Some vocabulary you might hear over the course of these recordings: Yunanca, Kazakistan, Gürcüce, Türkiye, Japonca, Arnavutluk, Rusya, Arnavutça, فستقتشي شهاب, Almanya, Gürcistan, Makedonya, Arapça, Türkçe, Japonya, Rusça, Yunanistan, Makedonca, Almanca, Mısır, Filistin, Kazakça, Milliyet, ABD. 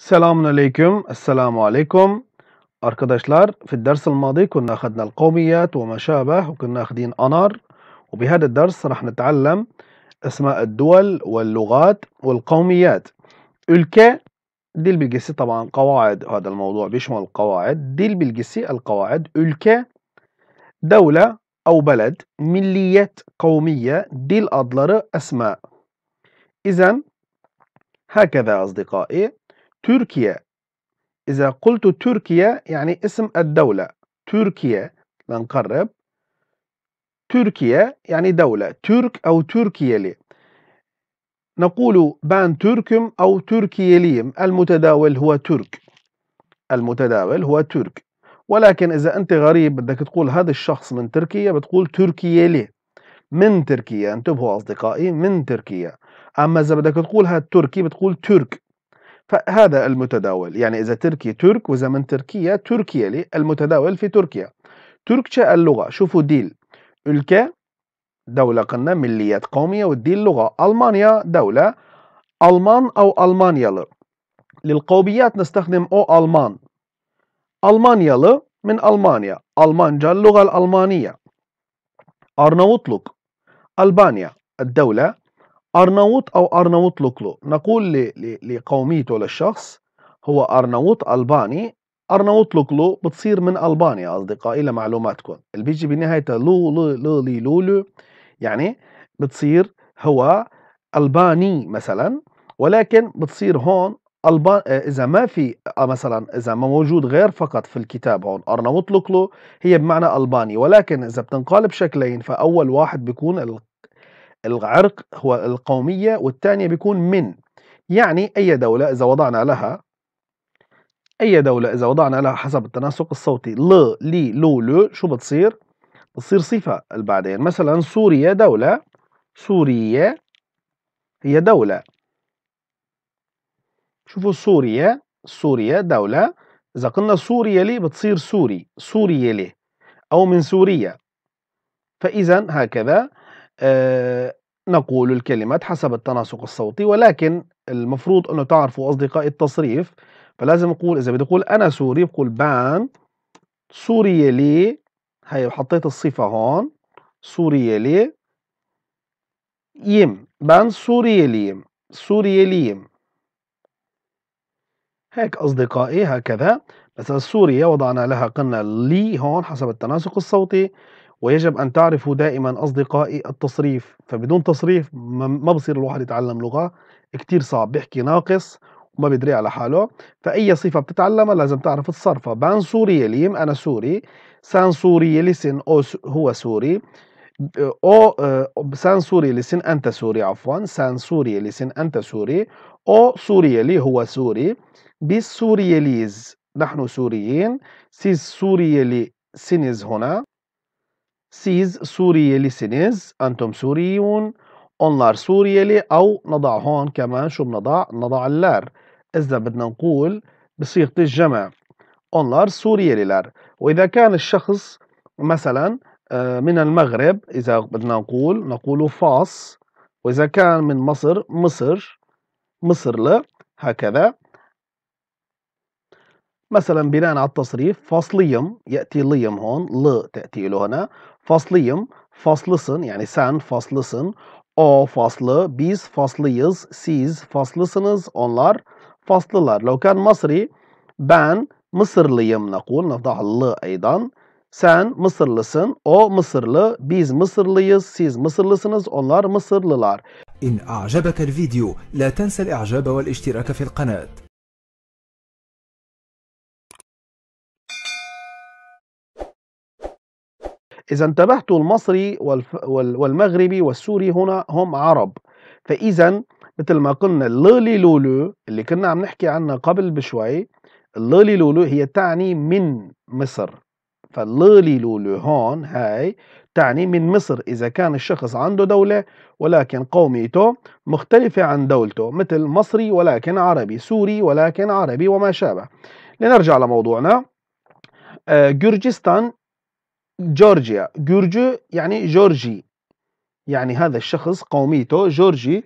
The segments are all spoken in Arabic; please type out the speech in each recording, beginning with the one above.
Selamünaleyküm. Esselamu aleyküm. Arkadaşlar, في الدرس الماضي كنا أخذنا القوميات وما شابه، وكنا أخذين أنار، وبهذا الدرس راح نتعلم أسماء الدول واللغات والقوميات. ülke dil bilgisi طبعا قواعد، هذا الموضوع بيشمل القواعد، dil bilgisi القواعد. ülke دولة أو بلد، milliyet قومية، dil adları أسماء. إذن هكذا أصدقائي. تركيا، إذا قلت تركيا يعني اسم الدولة. تركيا، لنقرب. تركيا يعني دولة، ترك أو تركيلي. نقول بان تركم أو تركيليم، المتداول هو ترك، المتداول هو ترك. ولكن إذا أنت غريب بدك تقول هذا الشخص من تركيا، بتقول تركيلي، من تركيا. انتبهوا أصدقائي، من تركيا. أما إذا بدك تقول هذا تركي، بتقول ترك، فهذا المتداول. يعني إذا تركي ترك، وإذا من تركيا تركيلي، المتداول في تركيا. تركشة اللغة، شوفوا ديل ülke دولة قلنا، مليات قومية، والديل لغة. ألمانيا دولة، ألمان أو ألمانياlı. للقوميات نستخدم أو ألمان، ألمانياlı من ألمانيا. ألمانجا اللغة الألمانية. أرناvutluk ألبانيا الدولة، أرناوط أو أرناوتلوكلو. نقول لقوميته للشخص هو أرناوط ألباني، أرناوتلوكلو بتصير من ألبانيا أصدقائي لمعلوماتكم. اللي بيجي بنهاية لو لو لي لولو يعني بتصير هو ألباني مثلا، ولكن بتصير هون ألبان إذا ما في مثلا، إذا ما موجود غير فقط في الكتاب هون أرناوتلوكلو هي بمعنى ألباني، ولكن إذا بتنقالب شكلين فأول واحد بيكون العرق هو القومية، والثانية بيكون من. يعني أي دولة إذا وضعنا لها، أي دولة إذا وضعنا لها حسب التناسق الصوتي ل لي لو لو، شو بتصير؟ بتصير صفة بعدين. مثلا سوريا دولة، سوريا هي دولة. شوفوا سوريا، سوريا دولة. إذا قلنا سوريا لي بتصير سوري، سوريا لي أو من سوريا. فإذا هكذا نقول الكلمات حسب التناسق الصوتي، ولكن المفروض أنه تعرفوا أصدقائي التصريف. فلازم أقول، إذا بدي أقول أنا سوري، بقول بان سوريالي، هي حطيت الصفة هون سوريالي يم، بان سورياليم، سورياليم. هيك أصدقائي هكذا. مثلا سوريا وضعنا لها قلنا لي هون حسب التناسق الصوتي، ويجب أن تعرفوا دائما أصدقائي التصريف. فبدون تصريف ما بصير الواحد يتعلم لغة، كتير صعب، بيحكي ناقص وما بيدري على حاله. فأي صفة بتتعلمها لازم تعرف تصرفها. بان سورياليم أنا سوري، سان سورياليسن أو هو سوري، أو سان سورياليسن أنت سوري، عفوا سان سورياليسن أنت سوري، أو سوريالي هو سوري، بيس سورياليز نحن سوريين، سيز سوريالي سينيز هنا، سيز سورياليسينيز أنتم سوريون، أونلار سوريالي. أو نضع هون كمان شو بنضع؟ نضع اللار إذا بدنا نقول بصيغة الجمع أونلار سورياليلار. وإذا كان الشخص مثلا من المغرب، إذا بدنا نقول نقول فاس، وإذا كان من مصر مصر مصرلة. هكذا مثلا بناء على التصريف فاصليم، يأتي ليم هون، ل تأتي له هنا، فاصليم فاصلسن يعني سان فاصلسن، او فاصلة، بيز فاصليز، سيز فاصلسنز، onlar فاصللار. لو كان مصري بان مصرليم نقول، نضع ل أيضا، سان مصرلسن، او مصرلي، بيز مصرليز، سيز مصرلسنز، onlar مصرللار. إن أعجبك الفيديو لا تنسى الإعجاب والاشتراك في القناة. إذا انتبهتوا المصري والمغربي والسوري هنا هم عرب. فإذا مثل ما قلنا اللي لولو اللي كنا عم نحكي عنها قبل بشوي، اللي لولو هي تعني من مصر. فاللي لولو هون هاي تعني من مصر، إذا كان الشخص عنده دولة ولكن قوميته مختلفة عن دولته، مثل مصري ولكن عربي، سوري ولكن عربي وما شابه. لنرجع لموضوعنا. جورجستان جورجيا، جورجو يعني جورجي، يعني هذا الشخص قوميته جورجي،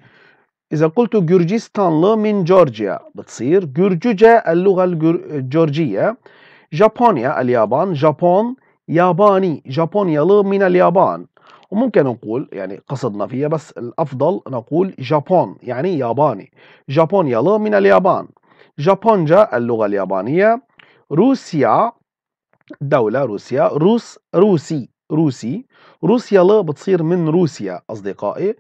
إذا قلت جورجستانlı من جورجيا بتصير جورجوجة اللغة الجورجية. جابونيا اليابان، جابون ياباني، جابونياlı من اليابان. وممكن نقول يعني قصدنا فيها بس الأفضل نقول جابون يعني ياباني، جابونياlı من اليابان. جابونجا اللغة اليابانية. روسيا دولة روسيا، روس روسي روسي، روسياlı بتصير من روسيا أصدقائي.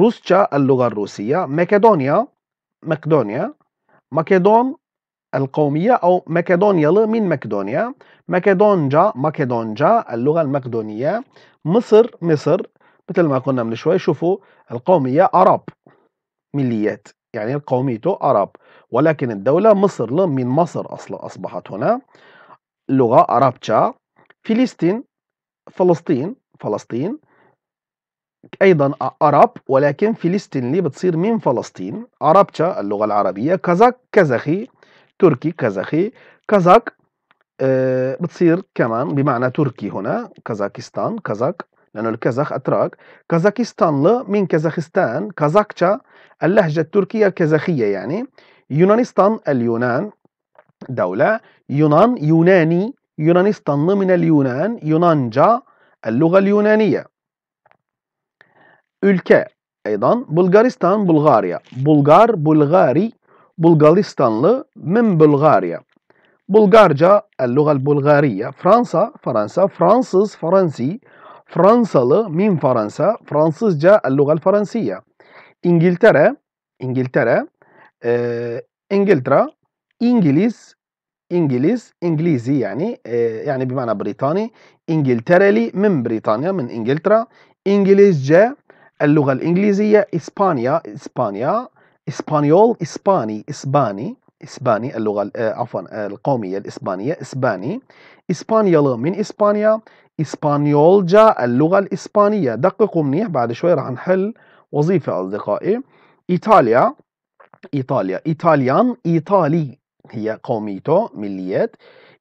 روسشا اللغة الروسية. مقدونيا مقدونيا، مقدون القومية أو مقدونياlı من مقدونيا. مقدونجا مقدونجا اللغة المقدونية. مصر مصر مثل ما قلنا من شوي، شوفوا القومية عرب مليات يعني القوميته عرب، ولكن الدولة مصر من مصر أصلا أصبحت هنا لغة أرابتشا. فلسطين فلسطين فلسطين أيضا عرب، ولكن فلسطين اللي بتصير من فلسطين عربتشا اللغة العربية. كازاك كازاخي، تركي كازاخي، كازاك بتصير كمان بمعنى تركي هنا كازاكستان كازاك لأنه الكازاخ أتراك. كازاكستانlı من كازاخستان، كازاكشا اللهجة التركية الكازاخية يعني. يونانستان اليونان دولة، يونان يوناني، يونانستانlı من اليونان. يونانجا اللغة اليونانية. ülke أيضا بلغارستان بلغاريا، بلغار بلغاري، بلغارستانlı من بلغاريا. بلغارجا اللغة البلغارية. فرنسا فرنسا، فرانسız فرنسي، فرنساlı من فرنسا، فرانسızca اللغة الفرنسية. إنجلترا إنجلترا، إنجلترا إنجليز إنجليز إنجليزي يعني يعني بمعنى بريطاني. إنجلترالي من بريطانيا من إنجلترا. إنجليزجا اللغة الإنجليزية. إسبانيا إسبانيا، إسبانيول إسباني إسباني إسباني اللغة عفوا القومية الإسبانية إسباني. إسبانياlı من إسبانيا. إسبانيولجا اللغة الإسبانية. دققوا منيح بعد شوي راح نحل وظيفة أصدقائي. إيطاليا إيطاليا، إيطاليان إيطالي هي قوميته مليات.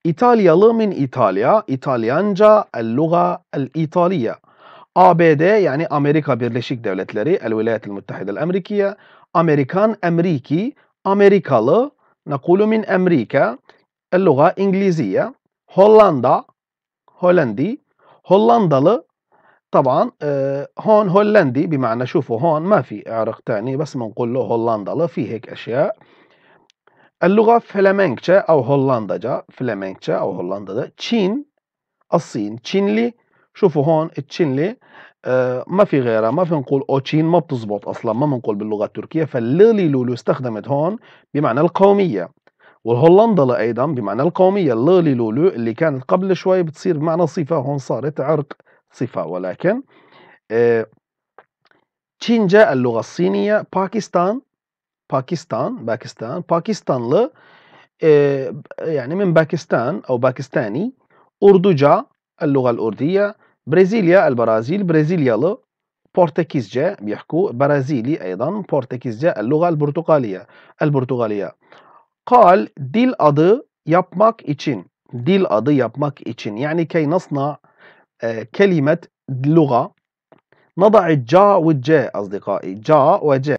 إيطالياlı من إيطاليا. إيطاليانجا اللغة الإيطالية. ABD يعني أمريكا Birleşik Devletleri الولايات المتحدة الأمريكية. أمريكان أمريكي، أمريكاlı نقول من أمريكا اللغة إنجليزية. هولندا هولندي، هولنdalı طبعا هون هولندي بمعنى شوفوا هون ما في إعراب تاني بس بنقول له هولنdalı في هيك أشياء. اللغة فلامنكشا أو هولندجا، فلامنكشا أو هولندجا. تشين الصين، تشينلي شوفوا هون التشينلي ما في غيرها، ما في نقول اوتشين ما بتزبط اصلا ما بنقول باللغه التركيه. فالليلي لولو استخدمت هون بمعنى القوميه. والهولندا ايضا بمعنى القوميه. الليلي لولو اللي كانت قبل شوي بتصير بمعنى صفه، هون صارت عرق صفه. ولكن تشينجا اللغه الصينيه. باكستان باكستان باكستان، باكستانlı يعني من باكستان او باكستاني. اردوجا اللغة الأردية. برازيليا البرازيل، برازيلياlı. بورتكيزجا بيحكوا برازيلي أيضا. بورتكيزجا اللغة البرتغالية البرتغالية. قال dil adı yapmak için، dil adı yapmak için يعني كي نصنع كلمة لغة. نضع الجا والجاء أصدقائي، جا وجاء.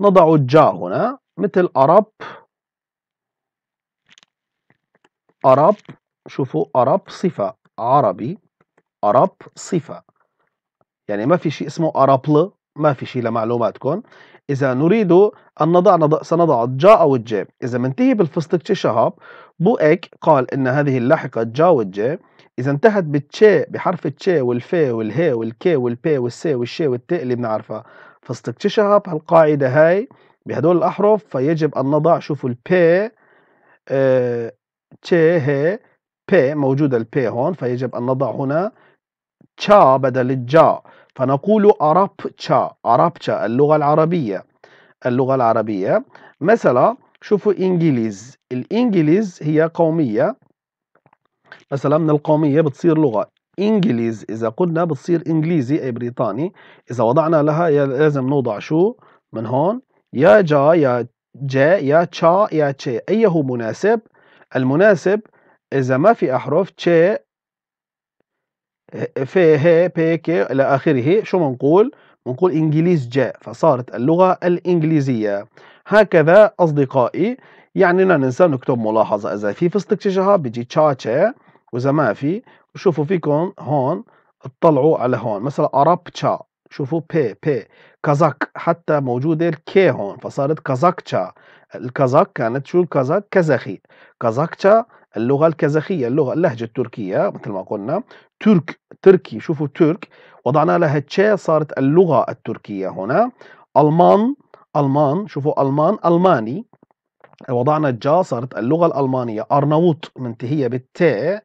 نضع الجا هنا مثل أرب أرب، شوفوا عرب صفة عربي، عرب صفة يعني ما في شيء اسمه عربل، ما في شيء لمعلوماتكم. إذا نريد أن نضع سنضع الجا أو الجا. إذا منتهي بالفستقتشي شهاب بوئك قال إن هذه اللاحقة الجا والجا إذا انتهت بالتشي بحرف التشي والفي والهي والكي والبي والسي والشي والتي اللي بنعرفها. فستقتشي شهاب هالقاعدة هاي بهدول الأحرف، فيجب أن نضع شوفوا البي تشي هي بي موجودة البي هون، فيجب أن نضع هنا تشا بدل الجا، فنقول أرابتشا أرابتشا اللغة العربية اللغة العربية. مثلا شوفوا إنجليز، الإنجليز هي قومية مثلا من القومية بتصير لغة. إنجليز إذا قلنا بتصير إنجليزي أي بريطاني. إذا وضعنا لها لازم نوضع شو من هون يا جا يا جا يا تشا يا تشي. أي هو مناسب؟ المناسب إذا ما في أحرف ش ف ه ب ك إلى آخره شو بنقول؟ نقول إنجليزجة، فصارت اللغة الإنجليزية. هكذا أصدقائي، يعني لا ننسى نكتب ملاحظة إذا في فستكشها بيجي تشاتشا، وإذا ما في وشوفوا فيكم هون اطلعوا على هون مثلا أرابتشا، شوفوا بي بي كازاك حتى موجودة الكي هون فصارت كازاكتشا. الكازاك كانت شو الكازاك؟ كازاخي. كازاكتشا اللغة الكازاخية، اللغة اللهجة التركية مثل ما قلنا، ترك تركي، شوفوا ترك وضعنا لها تشي صارت اللغة التركية هنا. ألمان ألمان، شوفوا ألمان ألماني، وضعنا جا صارت اللغة الألمانية. أرناوط منتهية بالتاء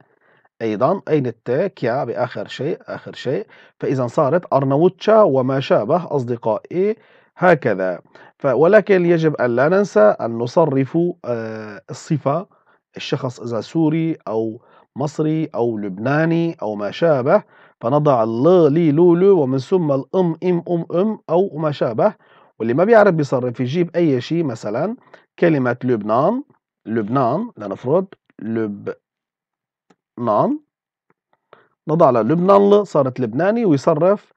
أيضا، أين التاء؟ كيا بآخر شيء آخر شيء، فإذا صارت أرناوتشا وما شابه أصدقائي هكذا. ولكن يجب أن لا ننسى أن نصرف الصفة، الشخص إذا سوري أو مصري أو لبناني أو ما شابه، فنضع ال لي لولو ومن ثم الأم إم أم أم أو ما شابه. واللي ما بيعرف بيصرف يجيب أي شيء، مثلا كلمة لبنان لبنان، لنفرض لبنان، نضع على لبنان ل صارت لبناني ويصرف.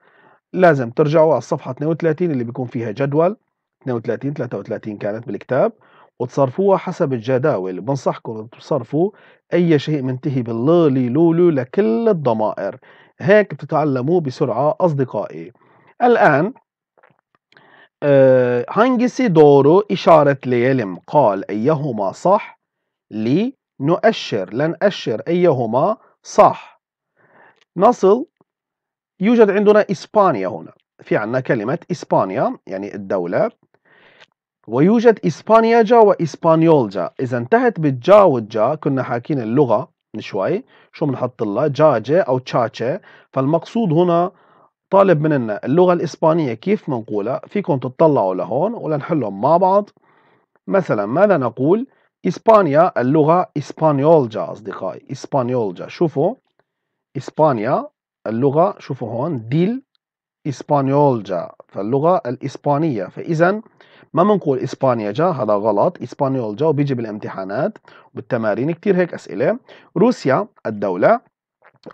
لازم ترجعوا على الصفحة 32 اللي بيكون فيها جدول، 32 33 كانت بالكتاب، وتصرفوها حسب الجداول. بنصحكم تصرفوا أي شيء منتهي بالل لي لولو لكل الضمائر، هيك بتتعلموا بسرعة أصدقائي. الآن hangisi doğru işaretleyelim. قال أيهما صح. لي نؤشر لنؤشر أيهما صح. نصل يوجد عندنا إسبانيا هنا، في عندنا كلمة إسبانيا يعني الدولة، ويوجد إسبانياجا وإسبانيولجا. إذا انتهت بالجا والجا، كنا حاكين اللغة من شوي شو بنحط لها جاجة أو تشاتشة، فالمقصود هنا طالب مننا اللغة الإسبانية كيف منقولة. فيكم تطلعوا لهون ولنحلهم مع بعض. مثلا ماذا نقول؟ إسبانيا اللغة إسبانيولجا أصدقائي، إسبانيولجا. شوفوا إسبانيا اللغة، شوفوا هون ديل إسبانيولجا، فاللغة الإسبانية. فإذا ما منقول إسبانياجا، هذا غلط، إسبانيولجا، وبيجي بالامتحانات وبالتمارين كتير هيك أسئلة. روسيا الدولة،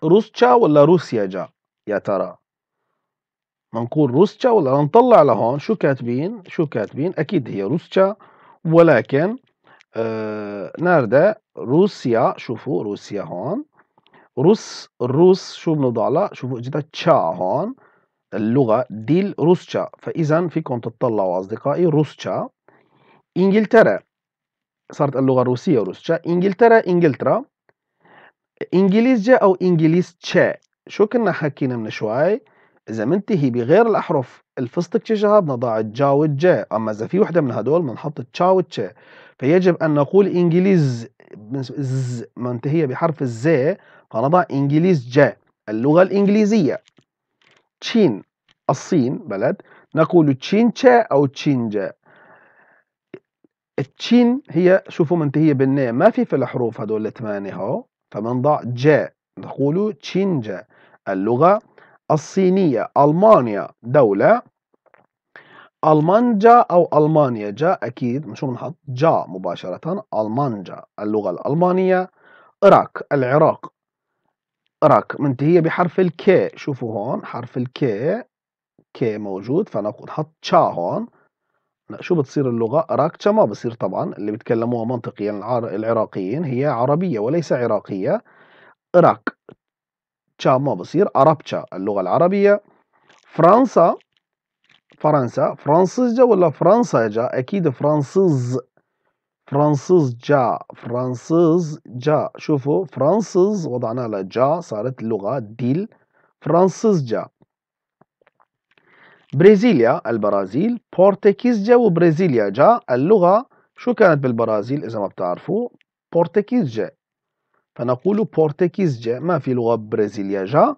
روسشا ولا روسياجا يا ترى؟ منقول روسشا ولا نطلع لهون شو كاتبين؟ شو كاتبين؟ أكيد هي روسشا، ولكن ناردة روسيا. شوفوا روسيا هون، روس الروس شو بنضع لها؟ شوفوا اجتها تشا هون، اللغة ديل روسشا، فإذا فيكم تطلعوا أصدقائي روسشا. إنجلترا صارت اللغة الروسية روسشا. إنجلترا إنجلترا، إنجليزجة أو إنجليزشة. شو كنا حكينا من شوي؟ إذا منتهي بغير الأحرف الفستكشها بنضع الجا والجا، أما إذا في وحدة من هدول بنحط التشا والتشا. فيجب أن نقول إنجليز ز منتهية بحرف الزي، فنضع إنجليزجة اللغة الإنجليزية. تشين الصين بلد، نقول تشينشا أو تشينجا. التشين هي شوفوا منتهية بالناء، ما في الحروف هدول الثمانية هو، فمنضع جا نقول تشينجا اللغة الصينية. ألمانيا دولة، ألمانجا أو ألمانيا جا، أكيد مش بنحط جا مباشرة، ألمانجا اللغة الألمانية. إراك العراق، إراك منتهية بحرف الكي، شوفوا هون حرف الكي، كي موجود، فنحط تشا هون. شو بتصير اللغة؟ إراكتشا ما بصير طبعا، اللي بيتكلموها منطقيا العراقيين هي عربية وليس عراقية. إراك تشا ما بصير، أرابتشا اللغة العربية. فرنسا فرنسا، فرنسجة ولا فرنساجة؟ أكيد فرنسز، فرنسزجا فرنسزجا. شوفوا فرنسز وضعنا لها جا صارت اللغة ديل فرنسزجا. برازيليا البرازيل، بورتكيزجا وبرازيليا جا. اللغة شو كانت بالبرازيل إذا ما بتعرفوا؟ بورتكيزجا، فنقول بورتكيزجا، ما في لغة برازيليا جا،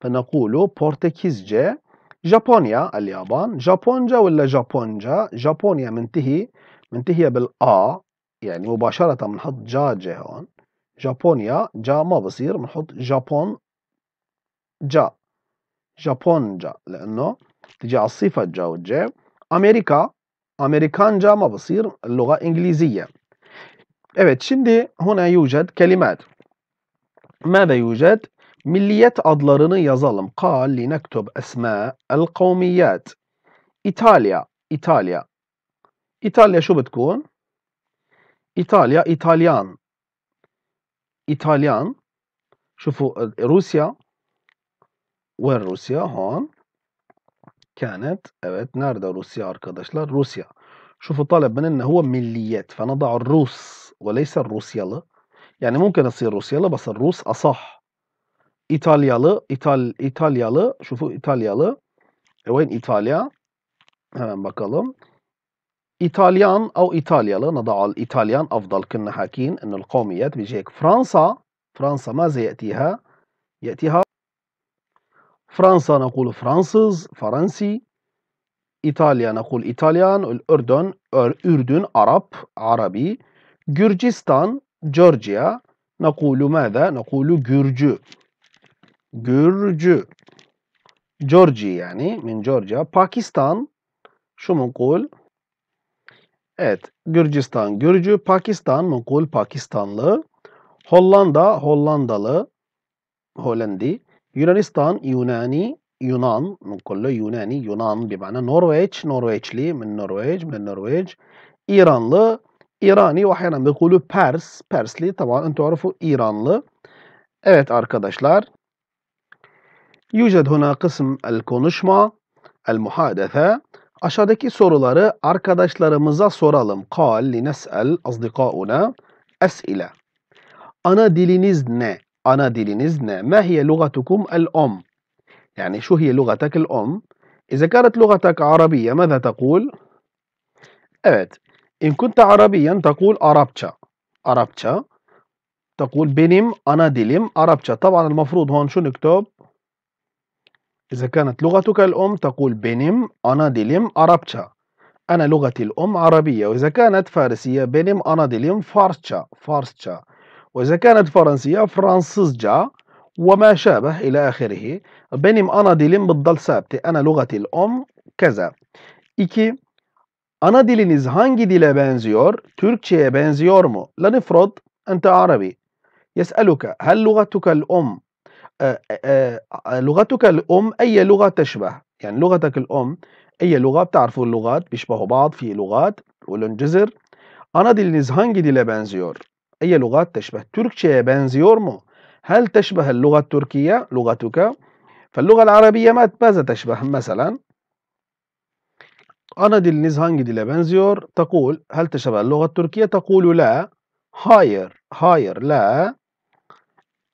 فنقول بورتكيزجا. جابونيا اليابان، جابونجا ولا جابونجا؟ جابونيا منتهية بالآ يعني مباشرة، بنحط جاجة هون. جابونيا جا ما بصير، بنحط جابون جا، جابونجا، لأنه تجي على الصفة جا والجا. أمريكا أمريكانجا ما بصير، اللغة إنجليزية. Evet şimdi هنا يوجد كلمات. ماذا يوجد؟ Milliyet adlarını yazalım. قال لنكتب أسماء القوميات. إيطاليا إيطاليا إيطاليا شو بتكون؟ إيطاليا إيطاليان إيطاليان. شوفوا روسيا، وين روسيا؟ هون كانت. Evet, nerede Rusya arkadaşlar? Rusya. Şufu talep benimle huve milliyet. فنضع الروس وليس الروسياlı. Yani mümkün asir Rusyalı bas Rus asah. İtalyalı, İtalyalı. Şufu İtalyalı. Vin İtalya. Hemen bakalım. İtalyan او İtalyalı. نضع الإيطاليان أفضل. كنا حاكين أن القوميات بيجي هيك. فرنسا فرنسا ماذا يأتيها؟ يأتيها فرنسا نقول فرانسز فرنسي. إيطاليا نقول إيطاليان. الأردن أردن عرب عربي. جورجستان جورجيا نقول ماذا؟ نقول جورجو جورجو جورجي يعني من جورجيا. باكستان شو منقول؟ evet Gürcistan Gürcü. Pakistan منقول Pakistanlı. Hollanda Hollandalı Hollandi. Yunanistan Yunani Yunan منقول Yunani Yunan بمعنى. Norveç Norveçli من النرويج. İranlı İrani. وأحيانا بيقولوا Pers Persli. طبعا أنتم تعرفوا İranlı. Evet arkadaşlar. Yüced huna kısm el konuşma el muhadefe. Aşağıdaki soruları arkadaşlarımıza soralım. قال لنسأل أصدقاؤنا أسئلة. Ana diliniz ne? Ana diliniz ne? ما هي لغتكم الأم؟ يعني شو هي لغتك الأم؟ إذا كانت لغتك عربية ماذا تقول؟ Evet. إن كنت عربيا تقول Arapça. Arapça. تقول benim ana dilim Arapça. طبعا المفروض هون شو نكتب؟ إذا كانت لغتك الأم تقول بنم أنا ديلم عربشة. أنا لغتي الأم عربية. وإذا كانت فارسية بنم أنا ديلم فارسشة. وإذا كانت فرنسية فرانسزجة وما شابه إلى آخره. بنم أنا ديلم بتضل ثابتة. أنا لغتي الأم كذا. 2. أنا diliniz hangi dile benziyor? Türkçe'ye benziyor mu? لنفرض أنت عربي. يسألك هل لغتك الأم لغتك الأم أي لغة تشبه؟ يعني لغتك الأم أي لغة؟ بتعرفوا اللغات بيشبهوا بعض. في لغات والانجزر. أنا diliniz hangi dile benziyor؟ أي لغات تشبه؟ تركيا benziyor mu؟ هل تشبه اللغة التركية لغتك؟ فاللغة العربية ماذا تشبه مثلا؟ أنا diliniz hangi dile benziyor؟ تقول هل تشبه اللغة التركية؟ تقول لا. hayır لا.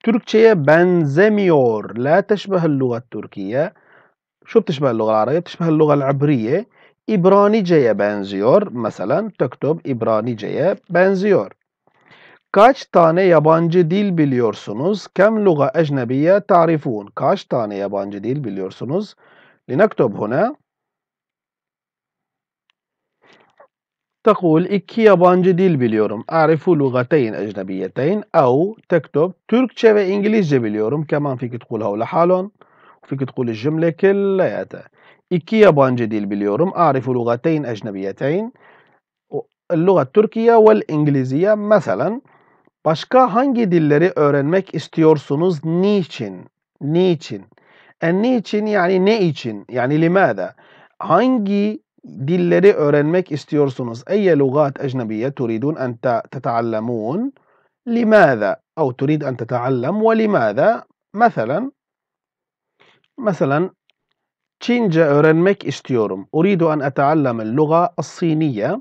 Türkçe'ye benzemiyor. لا تشبه اللغة التركية. شو بتشبه اللغة العربية؟ بتشبه اللغة العبرية. İbranice'ye benziyor. Mesela تكتب İbranice'ye benziyor. Kaç tane yabancı dil biliyorsunuz? كم لغة أجنبية تعرفون؟ Kaç tane yabancı dil biliyorsunuz? لنكتب هنا. تقول iki yabancı dil biliyorum. أعرف لغتين أجنبيتين. أو تكتب تركية وإنجليزية biliyorum. كمان فيك تقولها لحالهم. وفيك تقول الجملة كلياتها. iki yabancı dil biliyorum. أعرف لغتين أجنبيتين. اللغة التركية والإنجليزية مثلا. Başka hangi dilleri öğrenmek istiyorsunuz? Niçin? Niçin? Niçin yani ne için? Yani لماذا? Hangi dilleri öğrenmek istiyorsunuz? أي لغات أجنبية تريدون أن تتعلمون؟ لماذا؟ أو تريد أن تتعلم ولماذا؟ مثلا Çince öğrenmek istiyorum. أريد أن أتعلم اللغة الصينية.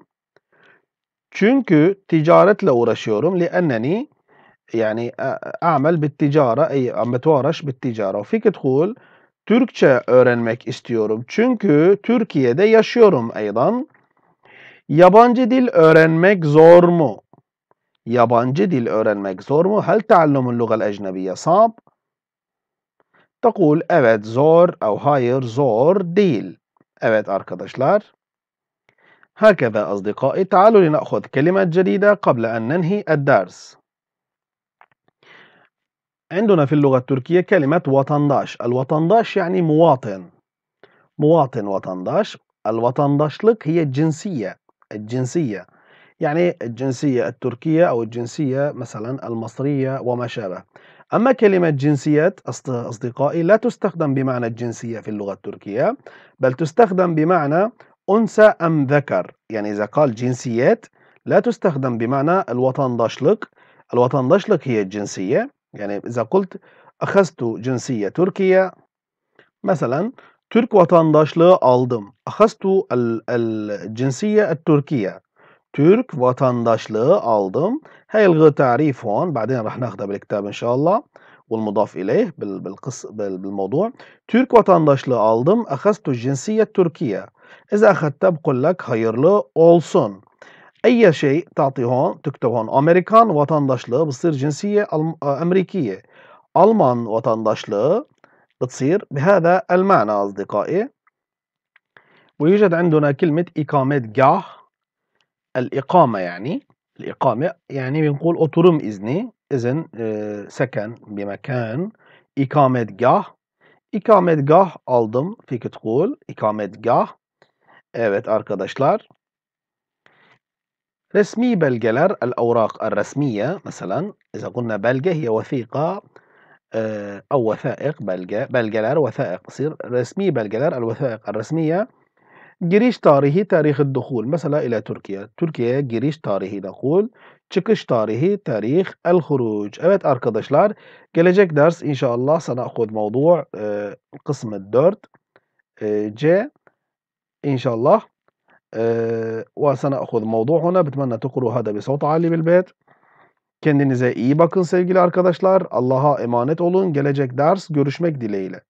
Çünkü ticaretle uğraşıyorum. لأنني يعني أعمل بالتجارة أي بتورش بالتجارة. وفيك تقول Türkçe öğrenmek istiyorum. Çünkü Türkiye'de yaşıyorum aydan. Yabancı dil öğrenmek zor mu? Yabancı dil öğrenmek zor mu? Hal تعلم اللغة الأجنبية صعب؟ تقول evet zor او hayır zor değil. Evet arkadaşlar. هكذا أصدقائي تعالوا لنأخذ كلمة جديدة قبل أن ننهي الدرس. عندنا في اللغة التركية كلمة وطنداش. الوطنداش يعني مواطن. وطنداش. الوطنداشلك هي الجنسية يعني الجنسية التركية أو الجنسية مثلا المصرية وما شابه. أما كلمة جنسيات أصدقائي لا تستخدم بمعنى الجنسية في اللغة التركية، بل تستخدم بمعنى أنثى أم ذكر. يعني إذا قال جنسيات لا تستخدم بمعنى الوطنdaşlık. الوطنdaşlık هي الجنسية. يعني إذا قلت أخذت جنسية تركية مثلا، Türk vatandaşlığı aldım. أخذت الجنسية التركية. Türk vatandaşlığı aldım. هاي الغي تعريف هون، بعدين راح ناخده بالكتاب إن شاء الله والمضاف إليه بالموضوع. Türk vatandaşlığı aldım. أخذت الجنسية التركية. إذا أخذتها بقول لك hayırlı olsun. أي شيء تعطي هون تكتب هون Amerikan vatandaşlığı بتصير جنسية أمريكية. Alman vatandaşlığı بتصير بهذا المعنى أصدقائي. ويوجد عندنا كلمة إقامتgah، الإقامة يعني الإقامة، يعني بنقول oturum إذني، إذن سكن بمكان. إقامتgah، إقامتgah aldım فيك تقول إقامتgah. Evet arkadaşlar. Resmi belgeler، الأوراق الرسمية. مثلا إذا قلنا belge هي وثيقة أو وثائق. belgeler وثائق، بصير رسمي belgeler الوثائق الرسمية. giriş tarihi، تاريخ الدخول مثلا إلى تركيا. Türkiye'ye giriş tarihi دخول، çıkış tarihi تاريخ الخروج. Evet arkadaşlar, gelecek ders inşallah سنأخذ موضوع قسم 4 C إن شاء الله، وسنأخذ موضوع هنا. بتمنى تقروا هذا بصوت عالي بالبيت. Kendinize iyi bakın sevgili arkadaşlar. Allah'a emanet olun. Gelecek ders görüşmek dileğiyle.